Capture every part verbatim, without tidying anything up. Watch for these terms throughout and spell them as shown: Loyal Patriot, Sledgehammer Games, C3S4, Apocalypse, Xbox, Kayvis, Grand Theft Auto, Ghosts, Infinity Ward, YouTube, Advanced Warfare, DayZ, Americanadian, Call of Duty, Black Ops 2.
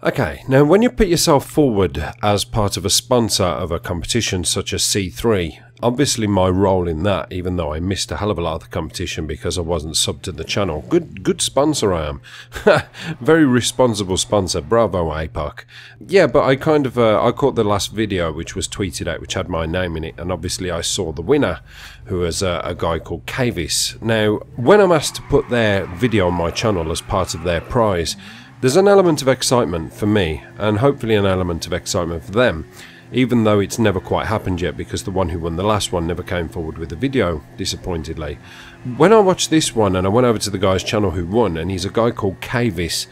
Okay, now when you put yourself forward as part of a sponsor of a competition such as C three, obviously my role in that, even though I missed a hell of a lot of the competition because I wasn't subbed to the channel, good good sponsor I am, very responsible sponsor, bravo APOC. Yeah, but I kind of, uh, I caught the last video which was tweeted out which had my name in it, and obviously I saw the winner, who was a, a guy called Kayvis. Now, when I'm asked to put their video on my channel as part of their prize, there's an element of excitement for me, and hopefully an element of excitement for them, even though it's never quite happened yet because the one who won the last one never came forward with a video, disappointingly. When I watched this one and I went over to the guy's channel who won, and he's a guy called Kayvis,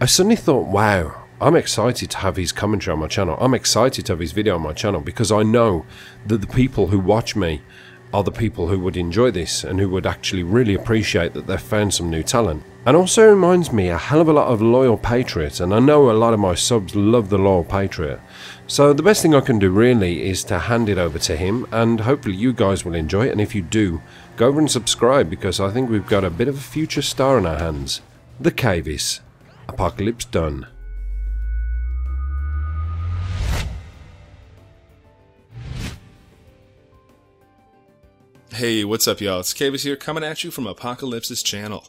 I suddenly thought, wow, I'm excited to have his commentary on my channel, I'm excited to have his video on my channel, because I know that the people who watch me are the people who would enjoy this and who would actually really appreciate that they've found some new talent. And also reminds me a hell of a lot of Loyal Patriot, and I know a lot of my subs love the Loyal Patriot. So the best thing I can do really is to hand it over to him, and hopefully you guys will enjoy it, and if you do, go over and subscribe because I think we've got a bit of a future star in our hands. The Kayvis. Apocalypse done. Hey, what's up y'all, it's Kayvis here coming at you from Apocalypse's channel.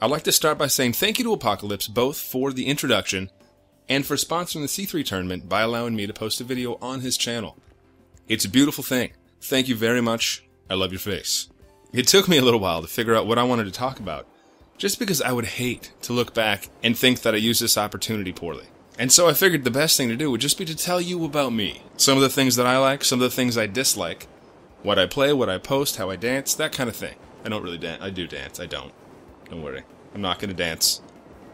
I'd like to start by saying thank you to Apocalypse both for the introduction and for sponsoring the C three tournament by allowing me to post a video on his channel. It's a beautiful thing. Thank you very much. I love your face. It took me a little while to figure out what I wanted to talk about, just because I would hate to look back and think that I used this opportunity poorly. And so I figured the best thing to do would just be to tell you about me. Some of the things that I like, some of the things I dislike, what I play, what I post, how I dance, that kind of thing. I don't really dance. I do dance. I don't. Don't worry, I'm not going to dance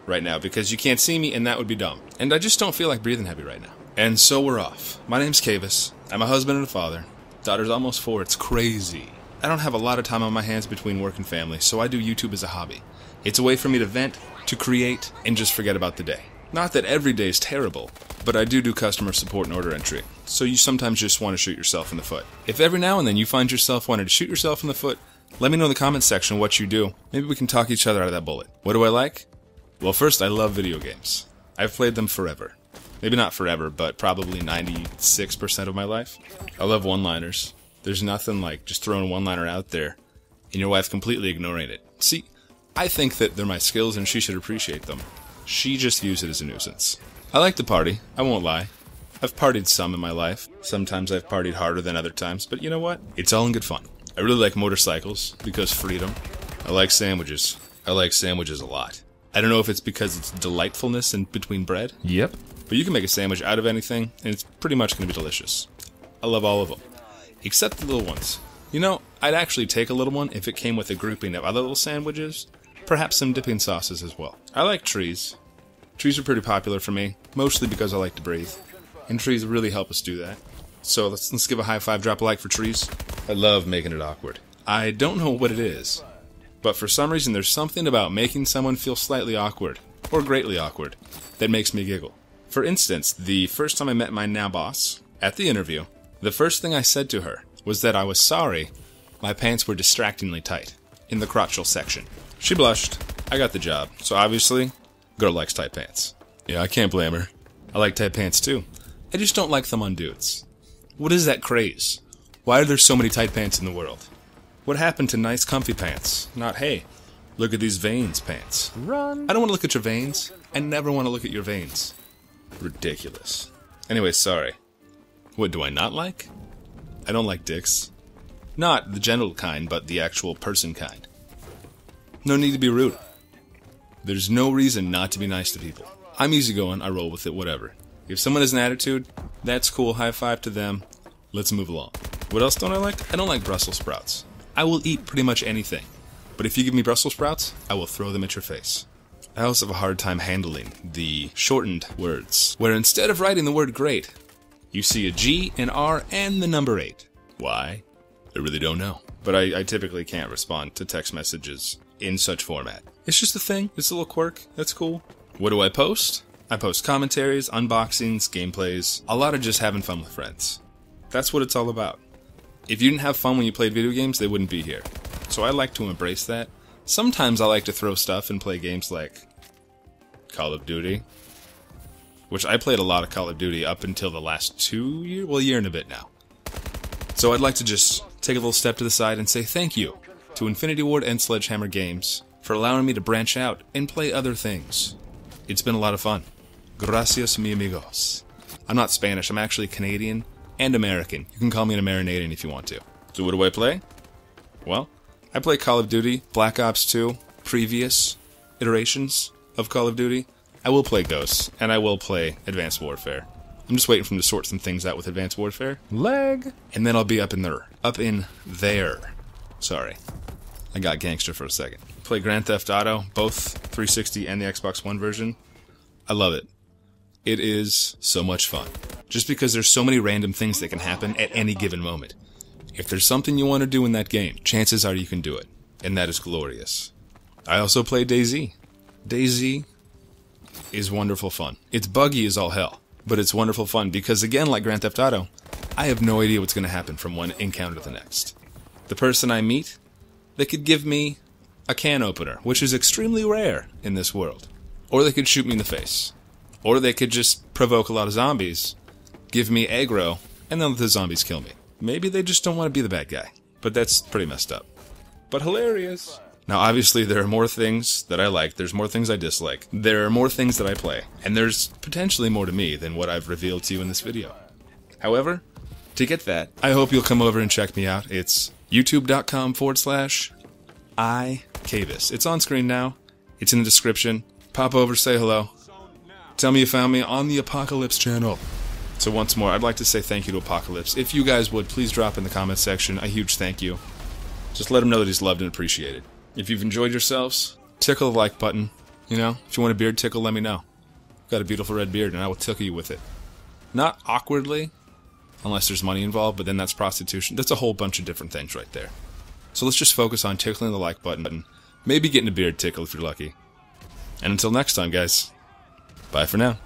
right now because you can't see me and that would be dumb. And I just don't feel like breathing heavy right now. And so we're off. My name's Kayvis. I'm a husband and a father. Daughter's almost four, it's crazy. I don't have a lot of time on my hands between work and family, so I do YouTube as a hobby. It's a way for me to vent, to create, and just forget about the day. Not that every day is terrible, but I do do customer support and order entry, so you sometimes just want to shoot yourself in the foot. If every now and then you find yourself wanting to shoot yourself in the foot, let me know in the comments section what you do. Maybe we can talk each other out of that bullet. What do I like? Well, first, I love video games. I've played them forever. Maybe not forever, but probably ninety-six percent of my life. I love one-liners. There's nothing like just throwing a one-liner out there and your wife completely ignoring it. See, I think that they're my skills and she should appreciate them. She just views it as a nuisance. I like to party, I won't lie. I've partied some in my life. Sometimes I've partied harder than other times, but you know what? It's all in good fun. I really like motorcycles, because freedom. I like sandwiches. I like sandwiches a lot. I don't know if it's because it's delightfulness in between bread. Yep. But you can make a sandwich out of anything, and it's pretty much going to be delicious. I love all of them. Except the little ones. You know, I'd actually take a little one if it came with a grouping of other little sandwiches. Perhaps some dipping sauces as well. I like trees. Trees are pretty popular for me, mostly because I like to breathe. And trees really help us do that. So let's, let's give a high five, drop a like for trees. I love making it awkward. I don't know what it is, but for some reason there's something about making someone feel slightly awkward, or greatly awkward, that makes me giggle. For instance, the first time I met my now boss, at the interview, the first thing I said to her was that I was sorry my pants were distractingly tight, in the crotchal section. She blushed. I got the job, so obviously, girl likes tight pants. Yeah, I can't blame her. I like tight pants too. I just don't like them on dudes. What is that craze? Why are there so many tight pants in the world? What happened to nice comfy pants? Not, hey, look at these veins pants. Run. I don't want to look at your veins. I never want to look at your veins. Ridiculous. Anyway, sorry. What do I not like? I don't like dicks. Not the genital kind, but the actual person kind. No need to be rude. There's no reason not to be nice to people. I'm easygoing, I roll with it, whatever. If someone has an attitude, that's cool, high five to them. Let's move along. What else don't I like? I don't like Brussels sprouts. I will eat pretty much anything, but if you give me Brussels sprouts, I will throw them at your face. I also have a hard time handling the shortened words, where instead of writing the word great, you see a G, an R, and the number eight. Why? I really don't know. But I, I typically can't respond to text messages in such format. It's just a thing. It's a little quirk. That's cool. What do I post? I post commentaries, unboxings, gameplays, a lot of just having fun with friends. That's what it's all about. If you didn't have fun when you played video games, they wouldn't be here. So I like to embrace that. Sometimes I like to throw stuff and play games like Call of Duty, which I played a lot of Call of Duty up until the last two years, well, year and a bit now. So I'd like to just take a little step to the side and say thank you to Infinity Ward and Sledgehammer Games for allowing me to branch out and play other things. It's been a lot of fun. Gracias, mi amigos. I'm not Spanish, I'm actually Canadian and American. You can call me an Americanadian if you want to. So what do I play? Well, I play Call of Duty, Black Ops two, previous iterations of Call of Duty. I will play Ghosts, and I will play Advanced Warfare. I'm just waiting for them to sort some things out with Advanced Warfare. Leg! And then I'll be up in there. Up in there. Sorry. I got gangster for a second. Play Grand Theft Auto, both three sixty and the Xbox One version. I love it. It is so much fun. Just because there's so many random things that can happen at any given moment. If there's something you want to do in that game, chances are you can do it. And that is glorious. I also play DayZ. DayZ is wonderful fun. It's buggy as all hell. But it's wonderful fun because, again, like Grand Theft Auto, I have no idea what's going to happen from one encounter to the next. The person I meet, they could give me a can opener, which is extremely rare in this world. Or they could shoot me in the face. Or they could just provoke a lot of zombies, give me aggro, and then let the zombies kill me. Maybe they just don't want to be the bad guy. But that's pretty messed up. But hilarious! Now, obviously, there are more things that I like, there's more things I dislike, there are more things that I play, and there's potentially more to me than what I've revealed to you in this video. However, to get that, I hope you'll come over and check me out. It's youtube.com forward slash iKayvis. It's on screen now, it's in the description. Pop over, say hello, tell me you found me on the Apocalypse channel. So once more, I'd like to say thank you to Apocalypse. If you guys would, please drop in the comment section a huge thank you. Just let him know that he's loved and appreciated. If you've enjoyed yourselves, tickle the like button. You know, if you want a beard tickle, let me know. I've got a beautiful red beard, and I will tickle you with it. Not awkwardly, unless there's money involved, but then that's prostitution. That's a whole bunch of different things right there. So let's just focus on tickling the like button. Maybe getting a beard tickle if you're lucky. And until next time, guys. Bye for now.